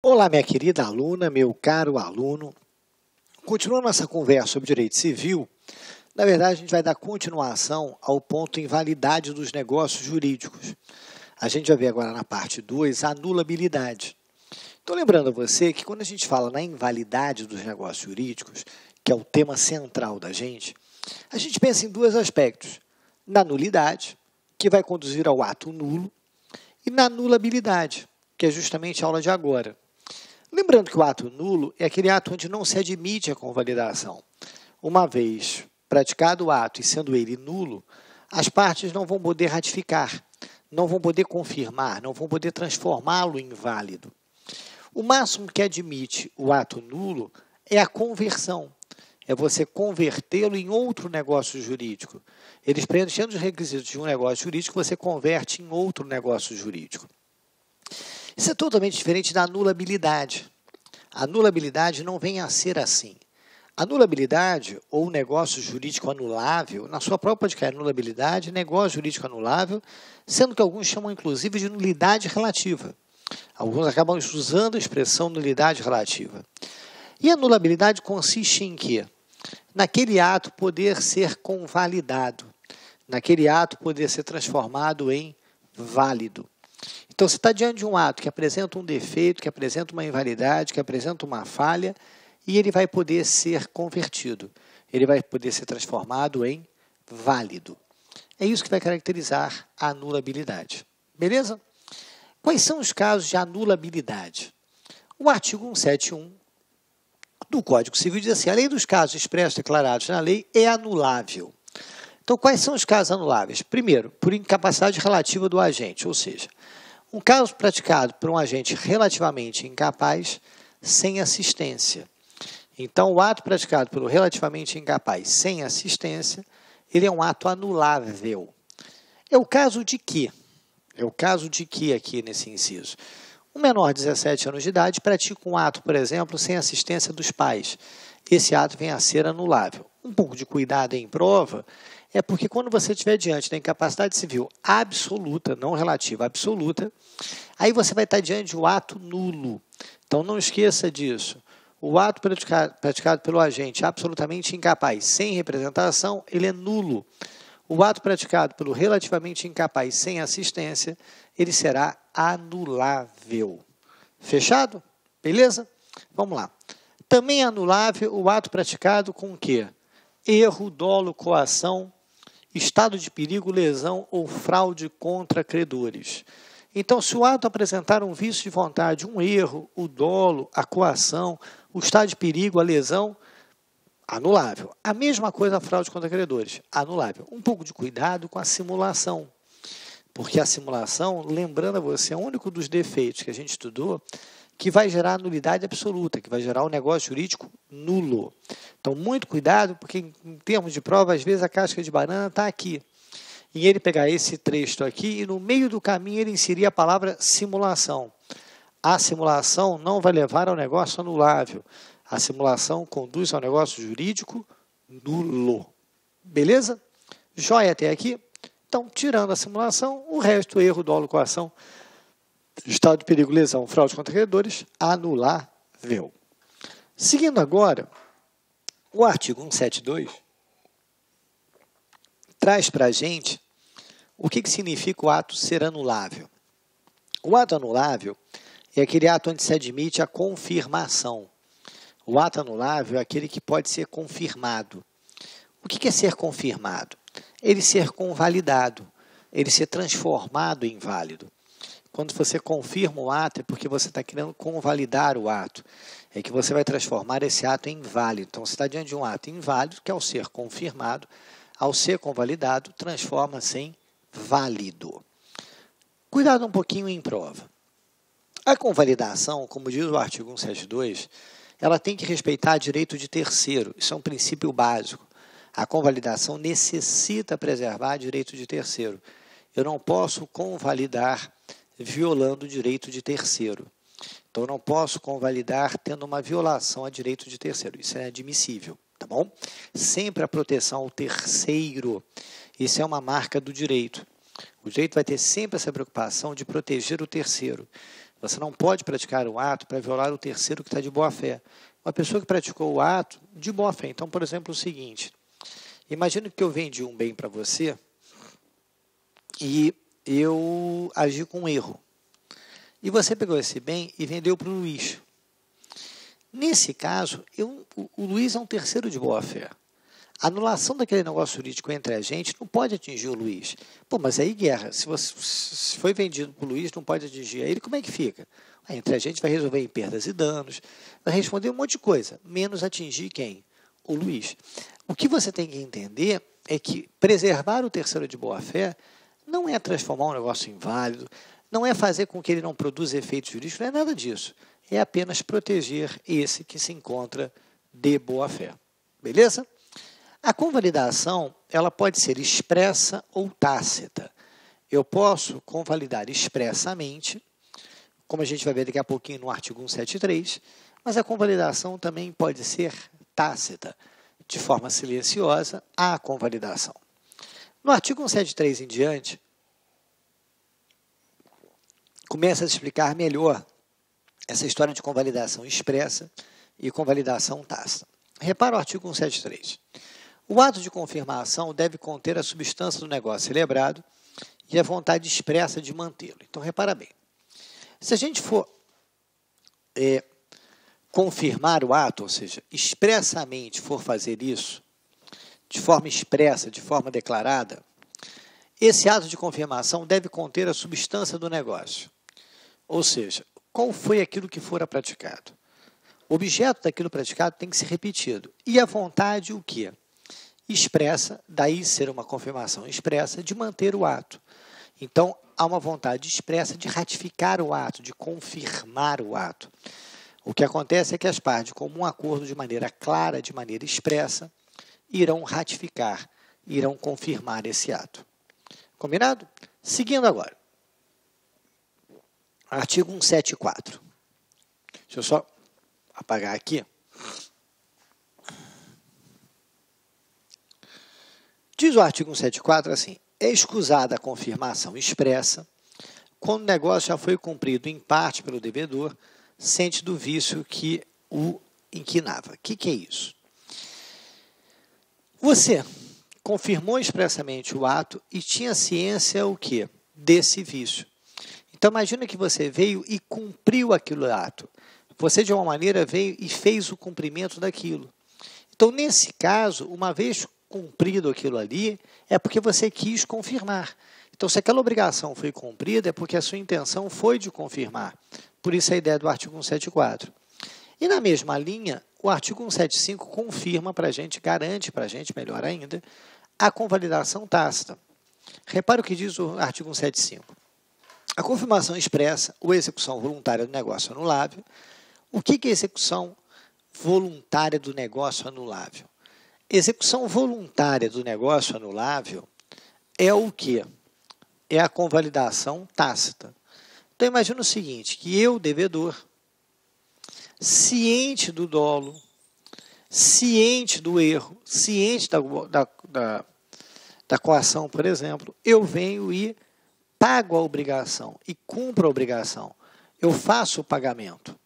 Olá, minha querida aluna, meu caro aluno. Continuando nossa conversa sobre direito civil, na verdade, a gente vai dar continuação ao ponto invalidade dos negócios jurídicos. A gente vai ver agora na parte 2 a anulabilidade. Então, lembrando a você que quando a gente fala na invalidade dos negócios jurídicos, que é o tema central da gente, a gente pensa em dois aspectos. Na nulidade, que vai conduzir ao ato nulo, e na anulabilidade, que é justamente a aula de agora. Lembrando que o ato nulo é aquele ato onde não se admite a convalidação. Uma vez praticado o ato e sendo ele nulo, as partes não vão poder ratificar, não vão poder confirmar, não vão poder transformá-lo em válido. O máximo que admite o ato nulo é a conversão. É você convertê-lo em outro negócio jurídico. Eles preenchendo os requisitos de um negócio jurídico, você converte em outro negócio jurídico. Isso é totalmente diferente da anulabilidade. A anulabilidade não vem a ser assim. A anulabilidade ou negócio jurídico anulável, na sua própria de anulabilidade, negócio jurídico anulável, sendo que alguns chamam inclusive de nulidade relativa. Alguns acabam usando a expressão nulidade relativa. E a anulabilidade consiste em quê? Naquele ato poder ser convalidado, naquele ato poder ser transformado em válido. Então, você está diante de um ato que apresenta um defeito, que apresenta uma invalidade, que apresenta uma falha, e ele vai poder ser convertido. Ele vai poder ser transformado em válido. É isso que vai caracterizar a anulabilidade. Beleza? Quais são os casos de anulabilidade? O artigo 171 do Código Civil diz assim: a lei dos casos expressos declarados na lei é anulável. Então, quais são os casos anuláveis? Primeiro, por incapacidade relativa do agente, ou seja, um caso praticado por um agente relativamente incapaz sem assistência. Então, o ato praticado pelo relativamente incapaz sem assistência, ele é um ato anulável. É o caso de que? É o caso de que aqui nesse inciso? Um menor de 17 anos de idade pratica um ato, por exemplo, sem assistência dos pais. Esse ato vem a ser anulável. Um pouco de cuidado em prova é porque quando você estiver diante da incapacidade civil absoluta, não relativa, absoluta, aí você vai estar diante de um ato nulo. Então, não esqueça disso. O ato praticado pelo agente absolutamente incapaz, sem representação, ele é nulo. O ato praticado pelo relativamente incapaz, sem assistência, ele será anulável. Fechado? Beleza? Vamos lá. Também é anulável o ato praticado com o quê? Erro, dolo, coação, estado de perigo, lesão ou fraude contra credores. Então, se o ato apresentar um vício de vontade, um erro, o dolo, a coação, o estado de perigo, a lesão, anulável. A mesma coisa a fraude contra credores, anulável. Um pouco de cuidado com a simulação, porque a simulação, lembrando a você, é o único dos defeitos que a gente estudou, que vai gerar a nulidade absoluta, que vai gerar um negócio jurídico nulo. Então, muito cuidado, porque em termos de prova, às vezes a casca de banana está aqui. E ele pegar esse trecho aqui e no meio do caminho ele inserir a palavra simulação. A simulação não vai levar ao negócio anulável. A simulação conduz ao negócio jurídico nulo. Beleza? Joia até aqui? Então, tirando a simulação, o resto, erro, dolo, coação, estado de perigo, lesão, fraude contra credores, anulável. Seguindo agora, o artigo 172 traz para a gente o que significa o ato ser anulável. O ato anulável é aquele ato onde se admite a confirmação. O ato anulável é aquele que pode ser confirmado. O que é ser confirmado? Ele ser convalidado, ele ser transformado em válido. Quando você confirma o ato, é porque você está querendo convalidar o ato. É que você vai transformar esse ato em válido. Então, você está diante de um ato inválido, que ao ser confirmado, ao ser convalidado, transforma-se em válido. Cuidado um pouquinho em prova. A convalidação, como diz o artigo 172, ela tem que respeitar direito de terceiro. Isso é um princípio básico. A convalidação necessita preservar direito de terceiro. Eu não posso convalidar violando o direito de terceiro. Então, eu não posso convalidar tendo uma violação a direito de terceiro. Isso é admissível, tá bom? Sempre a proteção ao terceiro. Isso é uma marca do direito. O direito vai ter sempre essa preocupação de proteger o terceiro. Você não pode praticar o ato para violar o terceiro que está de boa-fé. Uma pessoa que praticou o ato de boa-fé. Então, por exemplo, o seguinte. Imagina que eu vendi um bem para você e eu agi com um erro. E você pegou esse bem e vendeu para o Luiz. Nesse caso, o Luiz é um terceiro de boa-fé. A anulação daquele negócio jurídico entre a gente não pode atingir o Luiz. Pô, mas aí guerra. Se foi vendido para o Luiz, não pode atingir a ele, como é que fica? Aí, entre a gente vai resolver em perdas e danos, vai responder um monte de coisa, menos atingir quem? O Luiz. O que você tem que entender é que preservar o terceiro de boa-fé não é transformar um negócio inválido, não é fazer com que ele não produza efeitos jurídicos, não é nada disso. É apenas proteger esse que se encontra de boa-fé. Beleza? A convalidação, ela pode ser expressa ou tácita. Eu posso convalidar expressamente, como a gente vai ver daqui a pouquinho no artigo 173, mas a convalidação também pode ser tácita, de forma silenciosa, a convalidação. No artigo 173 em diante, começa a explicar melhor essa história de convalidação expressa e convalidação tácita. Repara o artigo 173. O ato de confirmação deve conter a substância do negócio celebrado e a vontade expressa de mantê-lo. Então, repara bem. Se a gente for confirmar o ato, ou seja, expressamente for fazer isso, de forma expressa, de forma declarada, esse ato de confirmação deve conter a substância do negócio. Ou seja, qual foi aquilo que fora praticado? O objeto daquilo praticado tem que ser repetido. E a vontade, o quê? Expressa, daí ser uma confirmação expressa, de manter o ato. Então, há uma vontade expressa de ratificar o ato, de confirmar o ato. O que acontece é que as partes, como um acordo de maneira clara, de maneira expressa, irão ratificar, irão confirmar esse ato. Combinado? Seguindo agora. Artigo 174. Deixa eu só apagar aqui. Diz o artigo 174 assim: é escusada a confirmação expressa quando o negócio já foi cumprido em parte pelo devedor, ciente do vício que o inquinava. O que é isso? Você confirmou expressamente o ato e tinha ciência o quê? Desse vício. Então, imagina que você veio e cumpriu aquele ato. Você, de uma maneira, veio e fez o cumprimento daquilo. Então, nesse caso, uma vez cumprido aquilo ali, é porque você quis confirmar. Então, se aquela obrigação foi cumprida, é porque a sua intenção foi de confirmar. Por isso a ideia do artigo 174. E, na mesma linha, o artigo 175 confirma para a gente, garante para a gente, melhor ainda, a convalidação tácita. Repara o que diz o artigo 175. A confirmação expressa ou execução voluntária do negócio anulável. O que é execução voluntária do negócio anulável? Execução voluntária do negócio anulável é o quê? É a convalidação tácita. Então, imagina o seguinte, que eu, devedor, ciente do dolo, ciente do erro, ciente da coação, por exemplo, eu venho e pago a obrigação e cumpro a obrigação. Eu faço o pagamento.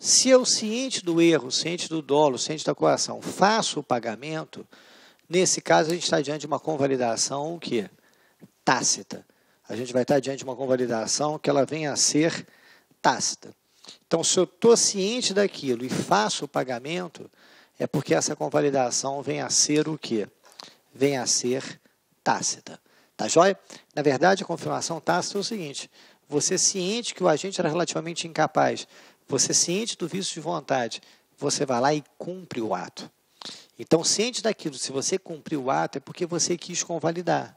Se eu, ciente do erro, ciente do dolo, ciente da coação, faço o pagamento, nesse caso a gente está diante de uma convalidação o quê? Tácita. A gente vai estar diante de uma convalidação que ela venha a ser tácita. Então, se eu estou ciente daquilo e faço o pagamento, é porque essa convalidação vem a ser o quê? Vem a ser tácita. Tá joia? Na verdade, a confirmação tácita é o seguinte: você ciente que o agente era relativamente incapaz, você ciente do vício de vontade, você vai lá e cumpre o ato. Então, ciente daquilo, se você cumpriu o ato, é porque você quis convalidar.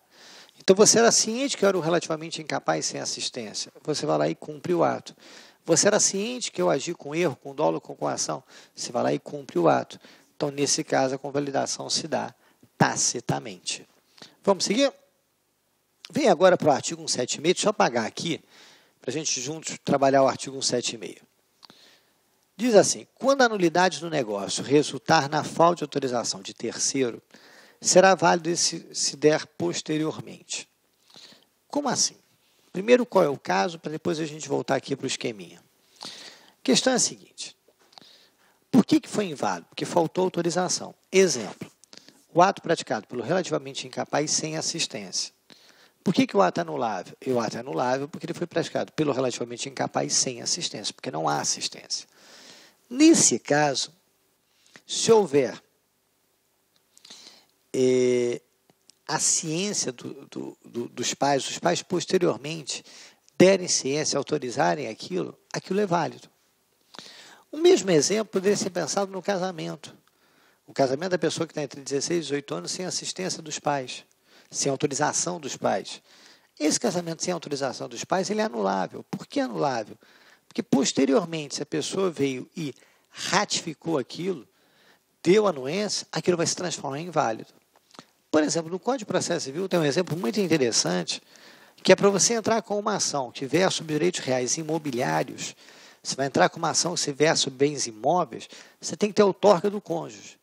Então, você era ciente que eu era relativamente incapaz sem assistência, você vai lá e cumpre o ato. Você era ciente que eu agi com erro, com dolo, com coação, você vai lá e cumpre o ato. Então, nesse caso, a convalidação se dá tacitamente. Vamos seguir? Vem agora para o artigo 176, deixa eu apagar aqui, para a gente juntos trabalhar o artigo 176. Diz assim: quando a nulidade do negócio resultar na falta de autorização de terceiro, será válido se der posteriormente. Como assim? Primeiro, qual é o caso, para depois a gente voltar aqui para o esqueminha. A questão é a seguinte. Por que foi inválido? Porque faltou autorização. Exemplo, o ato praticado pelo relativamente incapaz sem assistência. Por que o ato é anulável? O ato é anulável porque ele foi praticado pelo relativamente incapaz sem assistência, porque não há assistência. Nesse caso, se houver a ciência dos pais, os pais posteriormente derem ciência, autorizarem aquilo, aquilo é válido. O mesmo exemplo poderia ser pensado no casamento. O casamento da pessoa que está entre 16 e 18 anos sem assistência dos pais, sem autorização dos pais. Esse casamento sem autorização dos pais, ele é anulável. Por que anulável? Porque posteriormente, se a pessoa veio e ratificou aquilo, deu anuência, aquilo vai se transformar em inválido. Por exemplo, no Código de Processo Civil tem um exemplo muito interessante, que é para você entrar com uma ação que versa sobre direitos reais imobiliários. Você vai entrar com uma ação que versa sobre bens imóveis, você tem que ter a outorga do cônjuge.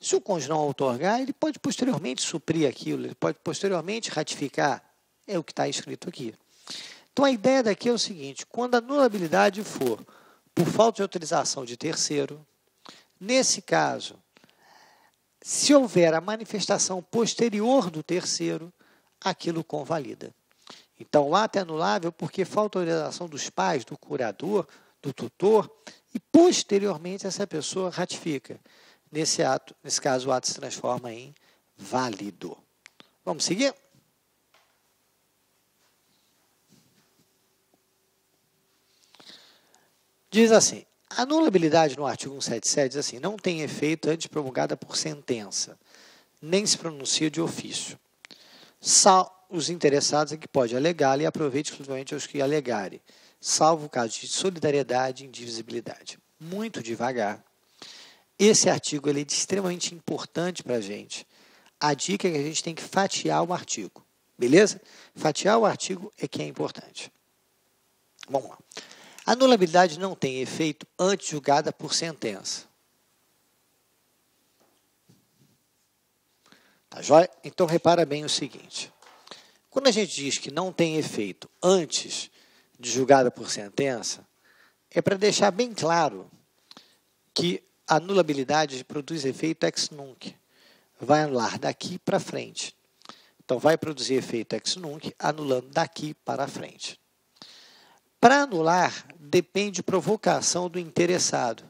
Se o cônjuge não outorgar, ele pode posteriormente suprir aquilo, ele pode posteriormente ratificar. É o que está escrito aqui. Então, a ideia daqui é o seguinte, quando a anulabilidade for por falta de autorização de terceiro, nesse caso, se houver a manifestação posterior do terceiro, aquilo convalida. Então, o ato é anulável porque falta autorização dos pais, do curador, do tutor, e posteriormente essa pessoa ratifica. Nesse caso, o ato se transforma em válido. Vamos seguir? Diz assim, a anulabilidade no artigo 177 diz assim, não tem efeito antes promulgada por sentença, nem se pronuncia de ofício. Só os interessados é que pode alegá-la e aproveite exclusivamente aos que alegarem, salvo o caso de solidariedade e indivisibilidade. Muito devagar. Esse artigo ele é extremamente importante para a gente. A dica é que a gente tem que fatiar o artigo. Beleza? Fatiar o artigo é que é importante. Vamos lá. A anulabilidade não tem efeito antes julgada por sentença. Tá joia? Então, repara bem o seguinte. Quando a gente diz que não tem efeito antes de julgada por sentença, é para deixar bem claro que a anulabilidade produz efeito ex nunc. Vai anular daqui para frente. Então, vai produzir efeito ex nunc, anulando daqui para frente. Para anular, depende de provocação do interessado.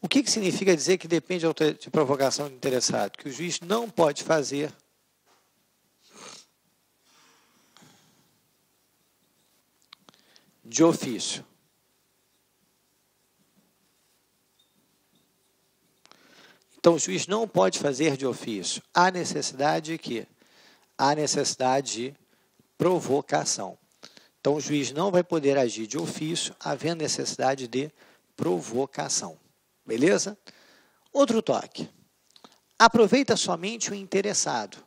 O que, que significa dizer que depende de provocação do interessado? Que o juiz não pode fazer de ofício. Então, o juiz não pode fazer de ofício. Há necessidade de quê? Há necessidade de provocação. Então, o juiz não vai poder agir de ofício, havendo necessidade de provocação. Beleza? Outro toque. Aproveita somente o interessado.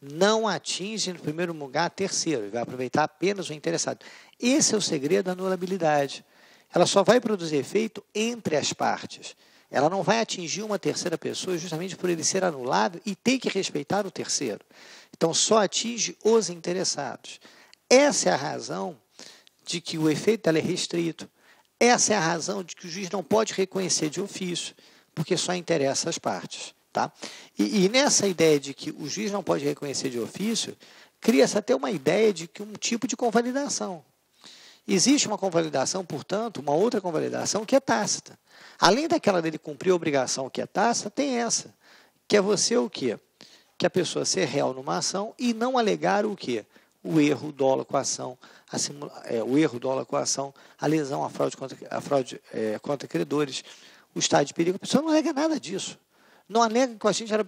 Não atinge, no primeiro lugar, terceiro. Vai aproveitar apenas o interessado. Esse é o segredo da anulabilidade. Ela só vai produzir efeito entre as partes. Ela não vai atingir uma terceira pessoa justamente por ele ser anulado e ter que respeitar o terceiro. Então, só atinge os interessados. Essa é a razão de que o efeito dela é restrito. Essa é a razão de que o juiz não pode reconhecer de ofício, porque só interessa as partes. Tá? E nessa ideia de que o juiz não pode reconhecer de ofício, cria-se até uma ideia de que um tipo de convalidação. Existe uma convalidação, portanto, uma outra convalidação que é tácita. Além daquela dele cumprir a obrigação que é tácita, tem essa, que é você o quê? Que a pessoa ser réu numa ação e não alegar o quê? O erro, o dolo com a ação, a lesão, a fraude contra credores, o estado de perigo. A pessoa não alega nada disso. Não alega que o agente era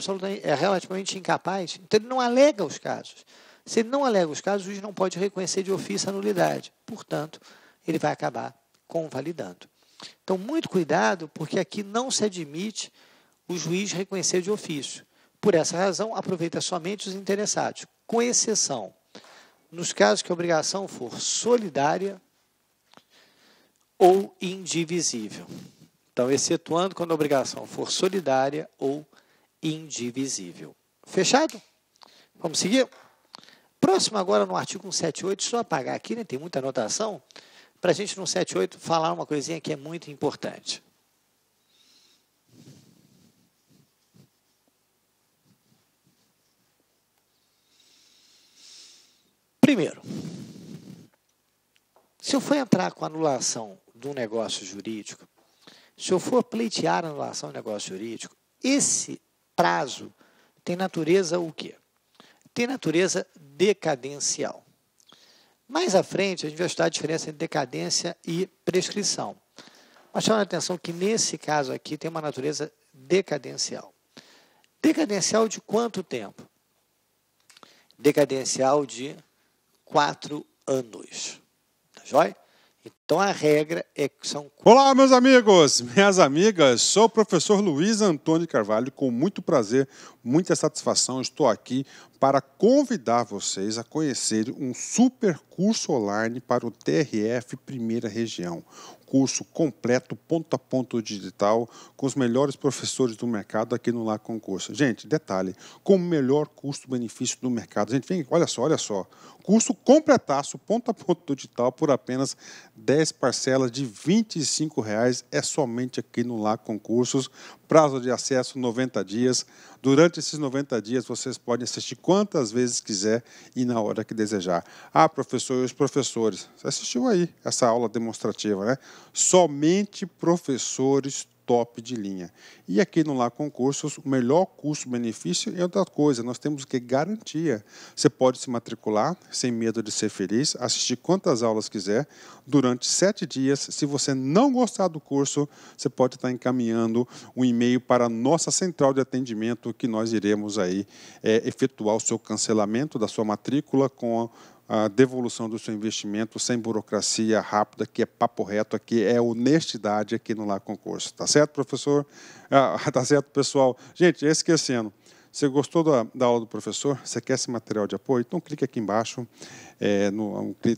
relativamente incapaz. Então, ele não alega os casos. Se ele não alega os casos, o juiz não pode reconhecer de ofício a nulidade. Portanto, ele vai acabar convalidando. Então, muito cuidado, porque aqui não se admite o juiz reconhecer de ofício. Por essa razão, aproveita somente os interessados, com exceção nos casos que a obrigação for solidária ou indivisível. Então, excetuando quando a obrigação for solidária ou indivisível. Fechado? Vamos seguir? próximo agora no artigo 178, só apagar aqui, né, tem muita anotação, para a gente no 178 falar uma coisinha que é muito importante. Primeiro, se eu for entrar com anulação de um negócio jurídico, se eu for pleitear a anulação de um negócio jurídico, esse prazo tem natureza o quê? Tem natureza decadencial. Mais à frente, a gente vai estudar a diferença entre decadência e prescrição. Mas chama a atenção que, nesse caso aqui, tem uma natureza decadencial. Decadencial de quanto tempo? Decadencial de 4 anos. Tá jóia? Então, a regra é que são... Olá, meus amigos, minhas amigas, sou o professor Luiz Antônio de Carvalho, com muito prazer, muita satisfação, estou aqui para convidar vocês a conhecer um super curso online para o TRF Primeira Região. Curso completo, ponto a ponto digital, com os melhores professores do mercado aqui no Lá Concursos. Gente, detalhe, com o melhor custo-benefício do mercado. Gente, vem, olha só, curso completaço, ponto a ponto digital, por apenas 10 parcelas de R$ 25,00, é somente aqui no Lá Concursos. Prazo de acesso, 90 dias. Durante esses 90 dias, vocês podem assistir quantas vezes quiser e na hora que desejar. Ah, professor, e os professores? Você assistiu aí essa aula demonstrativa, né? Somente professores top de linha. E aqui no Lá Concursos, o melhor custo-benefício é outra coisa, nós temos que garantia. Você pode se matricular sem medo de ser feliz, assistir quantas aulas quiser, durante 7 dias. Se você não gostar do curso, você pode estar encaminhando um e-mail para a nossa central de atendimento, que nós iremos aí efetuar o seu cancelamento da sua matrícula com a devolução do seu investimento, sem burocracia, rápida, que é papo reto, aqui é honestidade aqui no Lá Concurso. Tá certo, professor? Ah, tá certo, pessoal? Gente, esquecendo, você gostou da aula do professor? Você quer esse material de apoio? Então, clique aqui embaixo,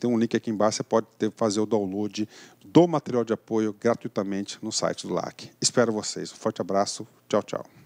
tem um link aqui embaixo, você pode fazer o download do material de apoio gratuitamente no site do LAC. Espero vocês. Um forte abraço. Tchau, tchau.